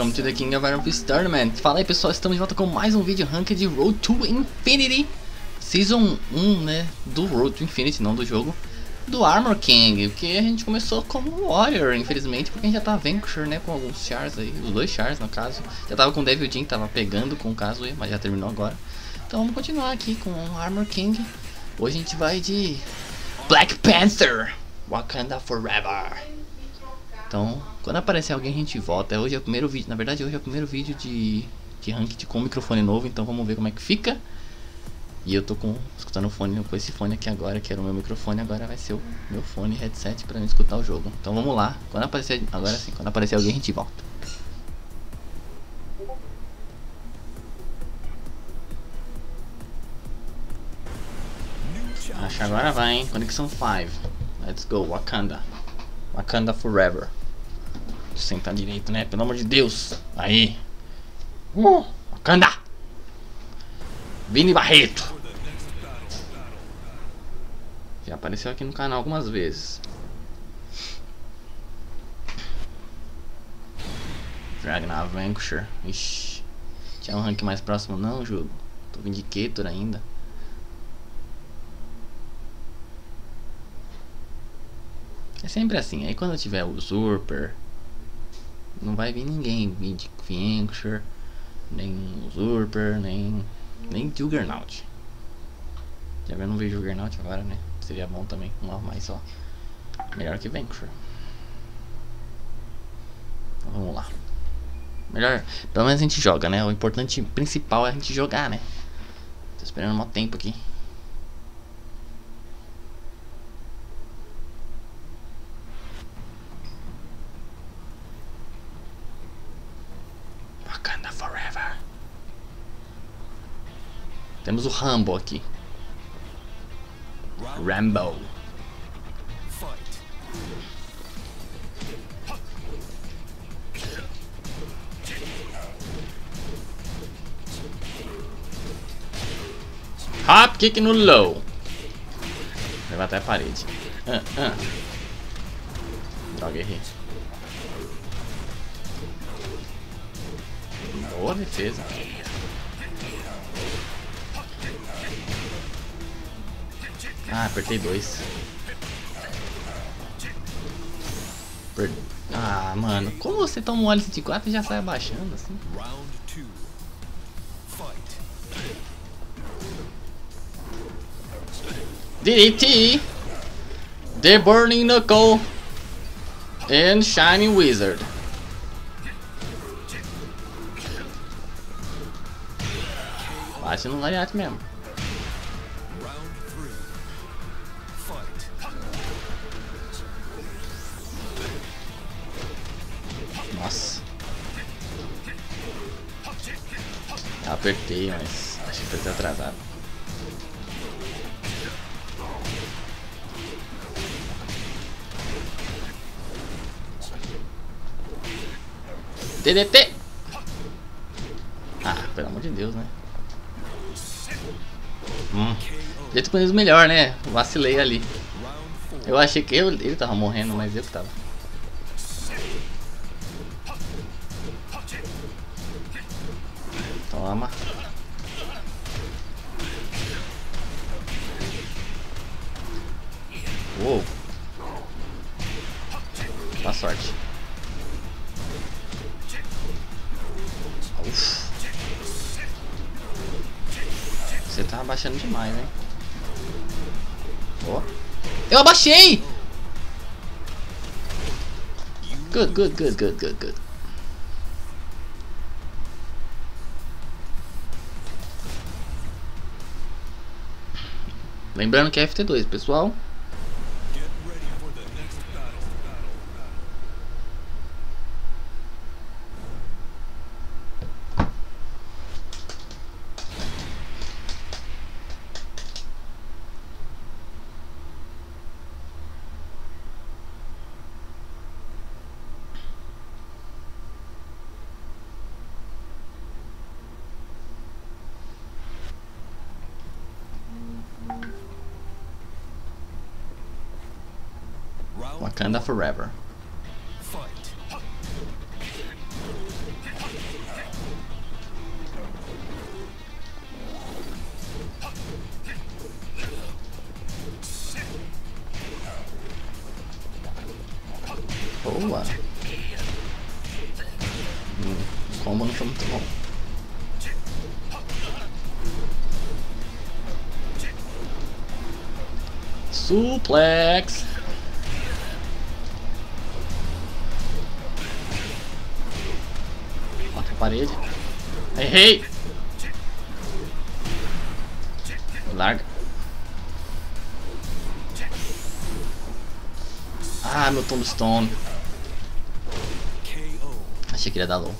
Welcome to the King of Tournament. Fala aí pessoal, estamos de volta com mais um vídeo ranking de Road to Infinity Season 1, né, do Road to Infinity, não do jogo, do Armor King, que a gente começou como Warrior, infelizmente, porque a gente já tá Vanquisher, né, com alguns chars aí, os dois chars no caso. Já tava com o Devil Jin, tava pegando com o caso, mas já terminou agora. Então vamos continuar aqui com o Armor King. Hoje a gente vai de Black Panther, Wakanda Forever. Então, quando aparecer alguém a gente volta. Hoje é o primeiro vídeo, na verdade hoje é o primeiro vídeo de ranked com microfone novo, então vamos ver como é que fica. E eu tô escutando o fone com esse fone aqui agora, que era o meu microfone, agora vai ser o meu fone headset pra não escutar o jogo. Então vamos lá, quando aparecer, agora sim, quando aparecer alguém a gente volta. Acho que agora vai, hein? Conexão 5. Let's go, Wakanda. Wakanda Forever. Sentar direito, né? Pelo amor de Deus. Aí. Wakanda. Vini Barreto. Já apareceu aqui no canal algumas vezes. Dragna Vanquisher. Ixi. Tinha um rank mais próximo não, jogo? Tô com indicator ainda. É sempre assim, aí quando eu tiver Usurper, não vai vir ninguém, Vanquisher, nem Usurper, nem Juggernaut. Já eu não vejo Juggernaut agora, né? Seria bom também, um mais só. Melhor que Vanquisher. Então, vamos lá. Melhor, pelo menos a gente joga, né? O importante principal é a gente jogar, né? Tô esperando um tempo aqui. Temos o Rambo aqui. Rambo. Hop kick no low. Leva até a parede. Droga, errei. Boa defesa. Ah, apertei 2. Ah, mano, como você toma um óleo 104 e já sai abaixando assim? DDT, The Burning Knuckle and Shining Wizard. Bate no Lariat mesmo. Apertei, mas achei que foi atrasado. DDT! Ah, pelo amor de Deus, né? Devia ter punido melhor, né? Vacilei ali. Eu achei que ele tava morrendo, mas eu que tava. Toma. Uou. Boa sorte. Uf. Você tá abaixando demais, hein? Oh. Eu abaixei! Good. Lembrando que é FT2, pessoal. Wakanda Forever. Boa. O combo não foi muito bom. Suplex. Bota a parede. Errei. Larga. Ah, meu Tombstone. Achei que ele ia dar low.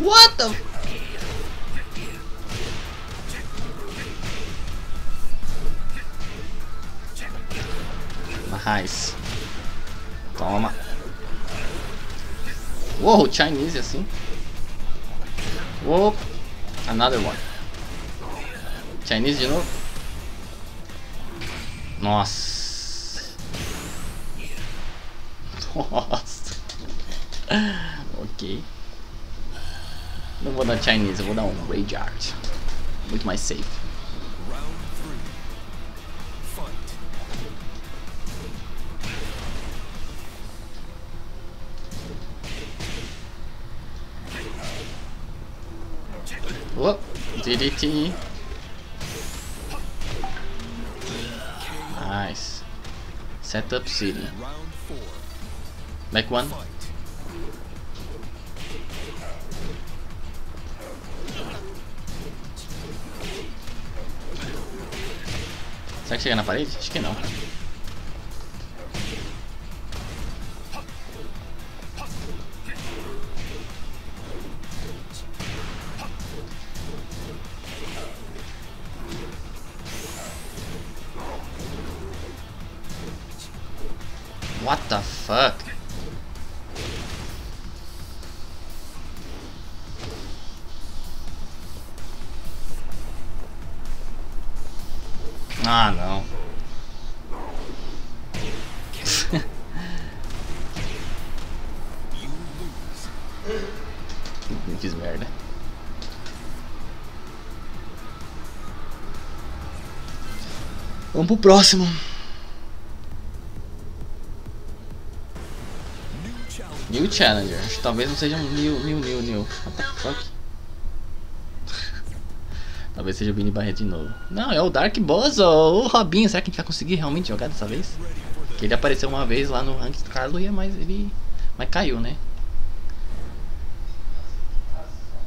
What the... Nice. Toma. Uou, Chinese assim. Uou. Another one. Chinese de novo. Nossa. Nossa. Ok. Não vou dar Chinese, eu vou dar um Rage Art. Muito mais safe. Oh, DDT. Nice. Set up city. Back one. Será que chega na parede? Acho que não. What the fuck? Ah, não. Eu fiz merda. Vamos pro próximo. New Challenger, acho que talvez não seja um new. What the fuck? Talvez seja o Vini Barreto de novo. Não, é o Dark Bozo, o Robinho. Será que a gente vai conseguir realmente jogar dessa vez? Porque ele apareceu uma vez lá no Ranked do Carlos, mas ele... mas caiu, né?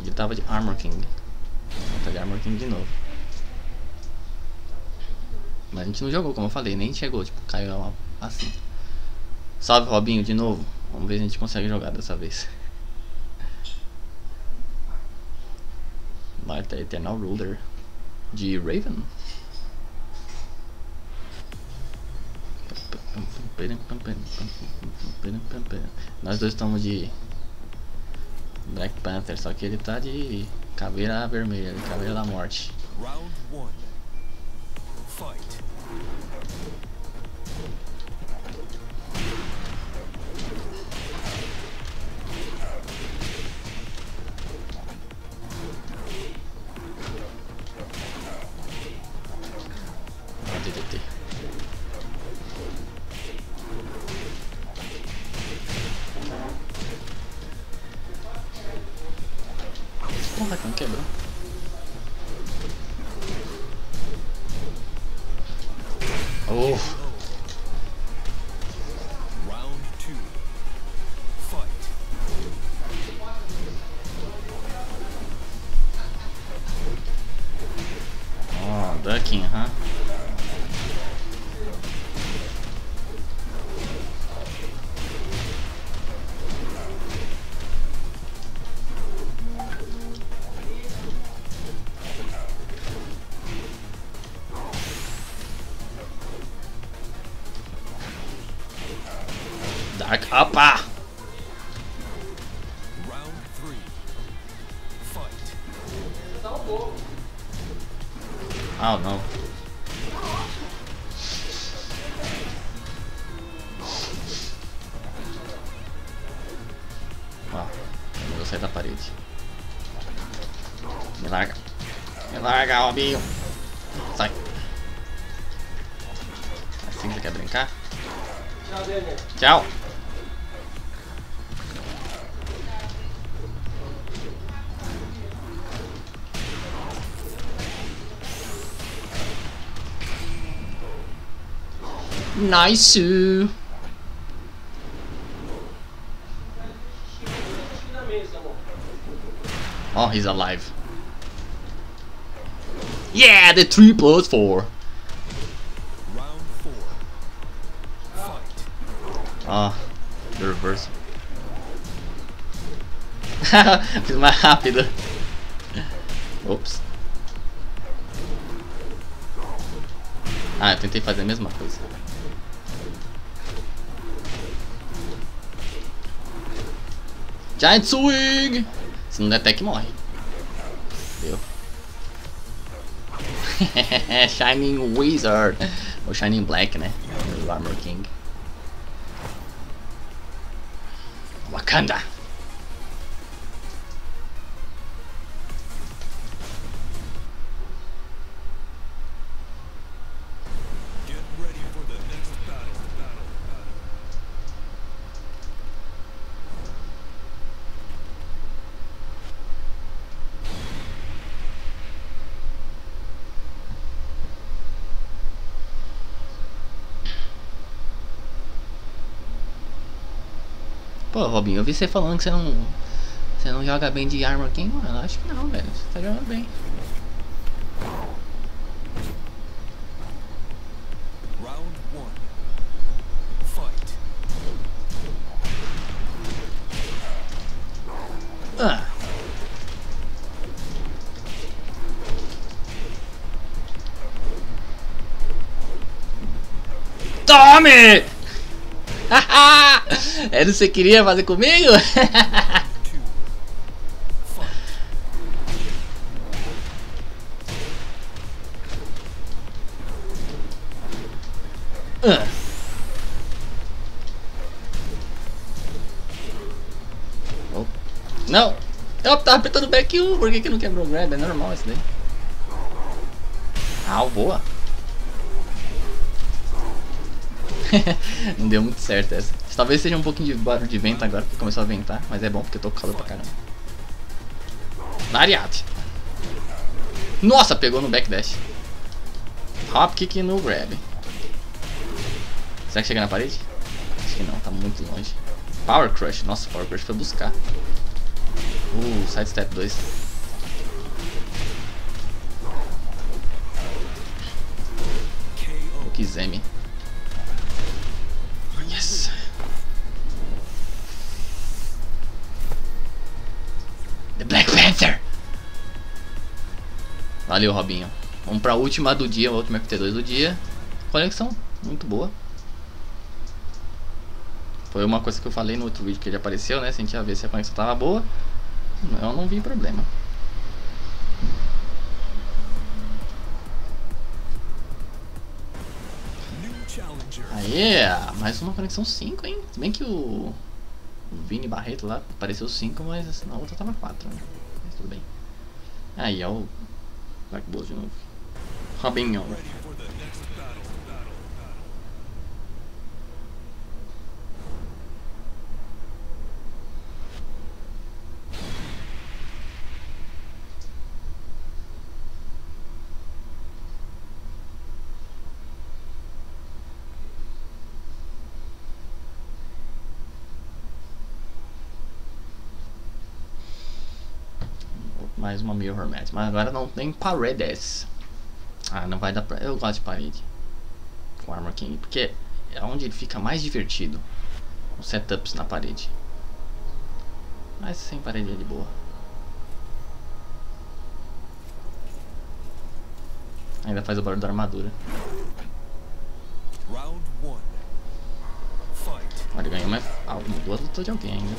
Ele tava de Armor King. Tá de Armor King de novo. Mas a gente não jogou, como eu falei, nem chegou, tipo, caiu assim. Salve, Robinho, de novo. Vamos ver se a gente consegue jogar dessa vez. Lá tá Eternal Ruler de Raven. Nós dois estamos de Black Panther, só que ele tá de Caveira Vermelha, de Caveira da Morte. Round 1. Fight. DDT. Porra, que não quebrou. Oh. Round 2. Fight. Oh, ducking, huh? Opa! Round 3. Fight. Oh, não. Ó, eu vou sair da parede. Me larga. Me larga, Robinho. Sai. Quer brincar? Tchau, Denner. Tchau. Nice. Oh, he's alive. Yeah, the 3 plus 4. Round 4. Ah, oh, the reverse. Fiz mais rápido. Ops. Ah, eu tentei fazer a mesma coisa. Giant Swing! Se não der tech, morre. Deu. Shining Wizard. Ou Shining Black, né? O Armor King. Wakanda. Pô, Robinho, eu vi você falando que você não joga bem de Armor King, mano. Acho que não, velho. Você tá jogando bem. Round 1. Fight. Ah. Tome! Haha! É isso que você queria fazer comigo? Oh. Não! Eu tava apertando back 1, por que que não quebrou o grab? É normal isso daí. Ah, boa! Não deu muito certo essa. Talvez seja um pouquinho de barulho de vento agora, porque começou a ventar, mas é bom porque eu tô com calor pra caramba. Lariat. Nossa, pegou no backdash. Hop kick no grab. Será que chega na parede? Acho que não, tá muito longe. Power Crush, nossa, Power Crush foi buscar. Sidestep 2. O que zeme. Yes. The Black Panther. Valeu, Robinho. Vamos pra última do dia, a última FT2 do dia. Conexão muito boa. Foi uma coisa que eu falei no outro vídeo que ele apareceu, né? Se a gente ia ver se a conexão tava boa. Eu não vi problema. Aê, mais uma conexão 5, hein? Se bem que o Vini Barreto lá apareceu 5, mas na outra tava 4, né? Mas tudo bem. Aí, ó, o Dark Bozo de novo. Robinho. Mais uma mirror match, mas agora não tem paredes. Ah, não vai dar pra... Eu gosto de parede com Armor King, porque é onde ele fica mais divertido. Os setups na parede. Mas sem parede é de boa. Ainda faz o barulho da armadura. Olha, ganhou mais... Ah, mudou a luta de alguém ainda.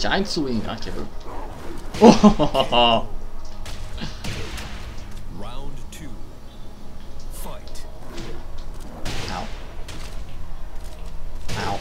Giant Swing, ah, quebrou. Oh. Round 2. Fight. Ow. Ow.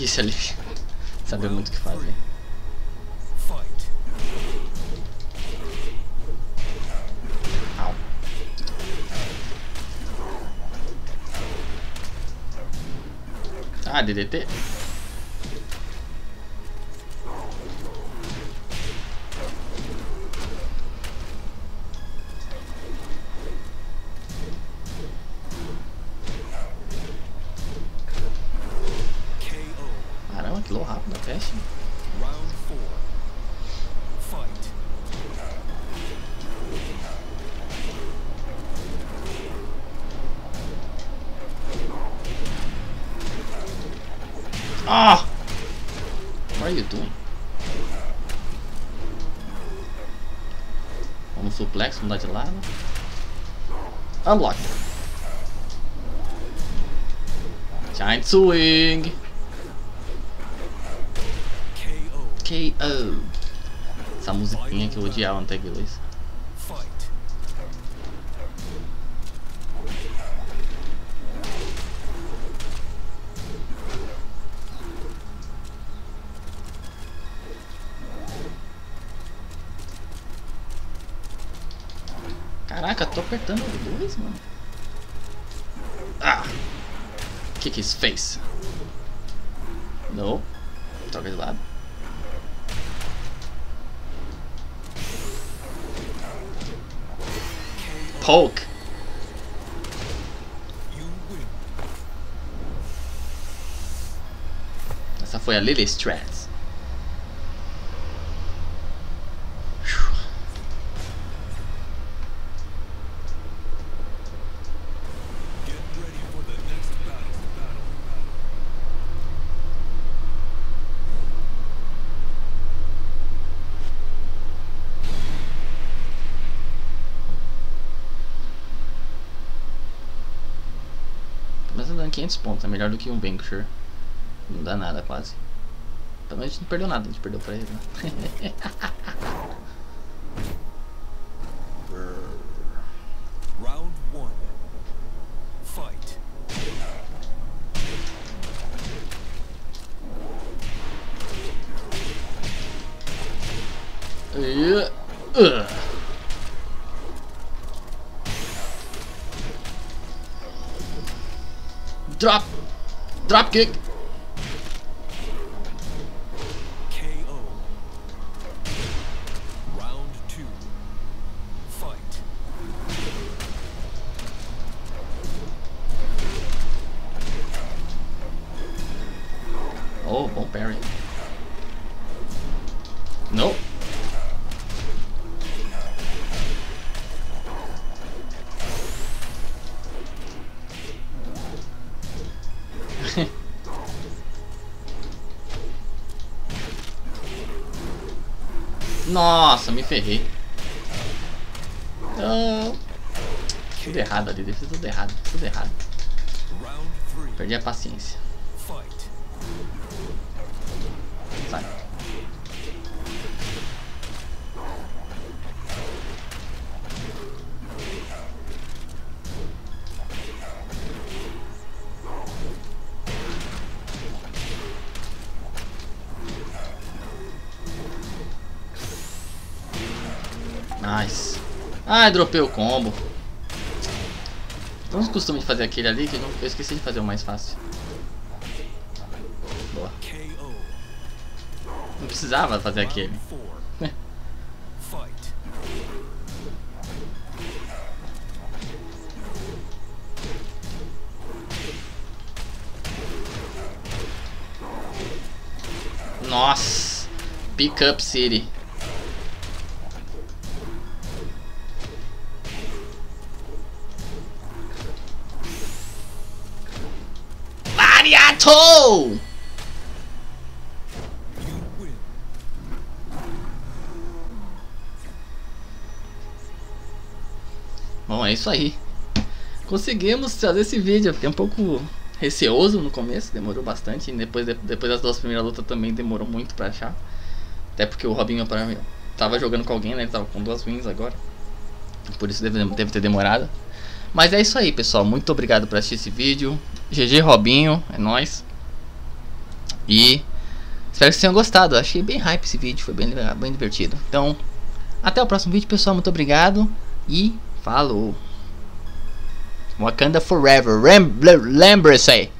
difícil ali saber muito o que fazer. Ah, DDT. Caramba, que low rápido a teste. Ah! What are you doing? Vamos suplex, vamos dar de lado. Unlock. Giant Swing. KO. Essa musiquinha que eu odiava no Tag List. Caraca, tô apertando dois, mano. Ah! Kick his face. No. Troca de lado. Poke. Essa foi a Lily Strats. Mas tá dando 500 pontos, é melhor do que um Vanquisher. Não dá nada quase. Pelo menos a gente não perdeu nada, a gente perdeu pra ele, né? Round 1. Fight. Drop kick. KO. Round 2. Fight. Oh, ball bearing. Nope. Nossa, me ferrei. Oh. Tudo errado ali, deve ser tudo errado, tudo errado. Perdi a paciência. Sai. Nice. Ai, dropei o combo. Temos o costume de fazer aquele ali que eu esqueci de fazer o mais fácil. Boa. Não precisava fazer aquele. Nossa. Pick up City. Lariat! Bom, é isso aí. Conseguimos fazer esse vídeo. Eu fiquei um pouco receoso no começo, demorou bastante. E depois das duas primeiras lutas também demorou muito pra achar. Até porque o Robinho tava jogando com alguém, né? Ele tava com duas wins agora. Por isso deve ter demorado. Mas é isso aí, pessoal. Muito obrigado por assistir esse vídeo. GG Robinho, é nóis. E espero que vocês tenham gostado. Achei bem hype esse vídeo, foi bem divertido. Então, até o próximo vídeo, pessoal. Muito obrigado e falou. Wakanda Forever. Lembre-se.